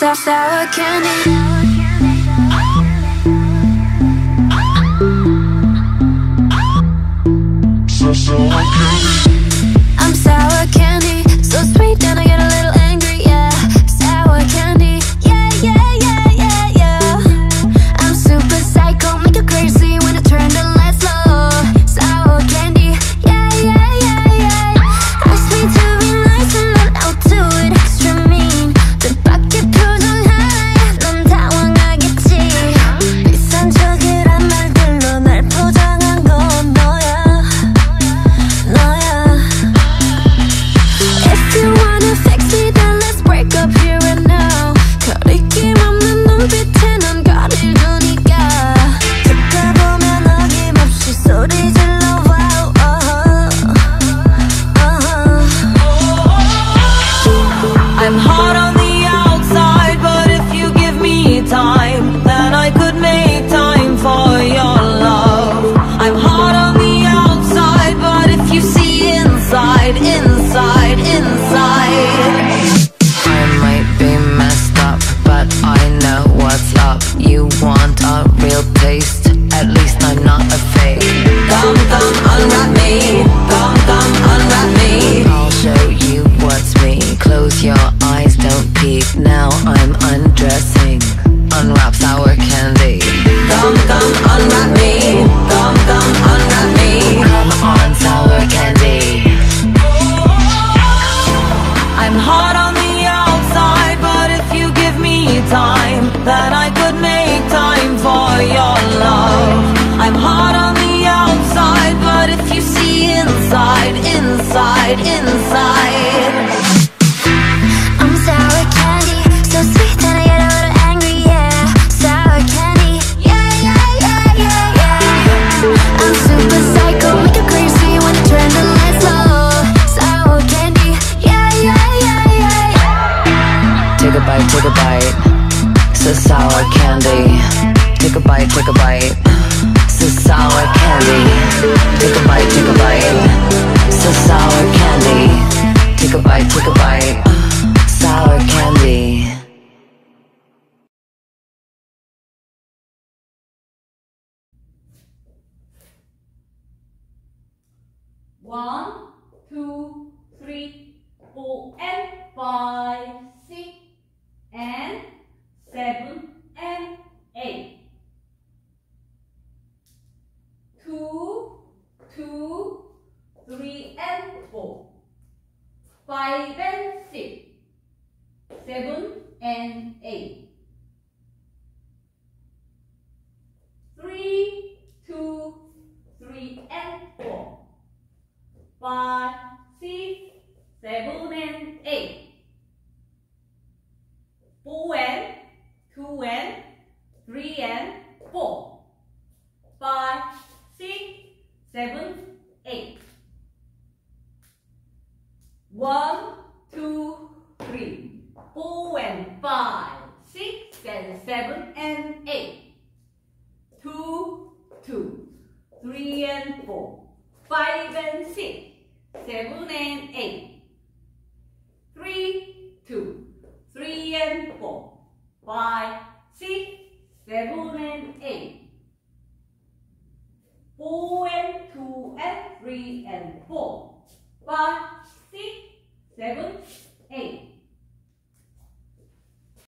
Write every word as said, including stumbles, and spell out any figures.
sour candy. Sour candy. I'm sour candy, so sweet and I get a little angry, yeah. Sour candy, yeah, yeah, yeah, yeah, yeah. I'm super psycho, make you crazy when I turn the lights low. Sour candy, yeah, yeah, yeah, yeah. Ask me to be nice and then I'll do it extra mean. The bucket through the line, 넌 당황하겠지. 비싼 척이란 말들로 날 포장한 건 너야. Take a bite, so sour candy. Take a bite, take a bite, so sour candy. Take a bite, take a bite, sour candy. One, two, three, four, and five, six, and seven, and eight. Two, two, three and four, five and six, seven and eight, three, two, three and four, five, six, seven and eight, four and two and three and four, five. Seven, eight. One, two, three, four and five, six and seven and eight. Two, two, three and four, five and six, seven and eight. Three, two, three and four, five, six, seven and eight. Four and two and three and four, five, six, seven,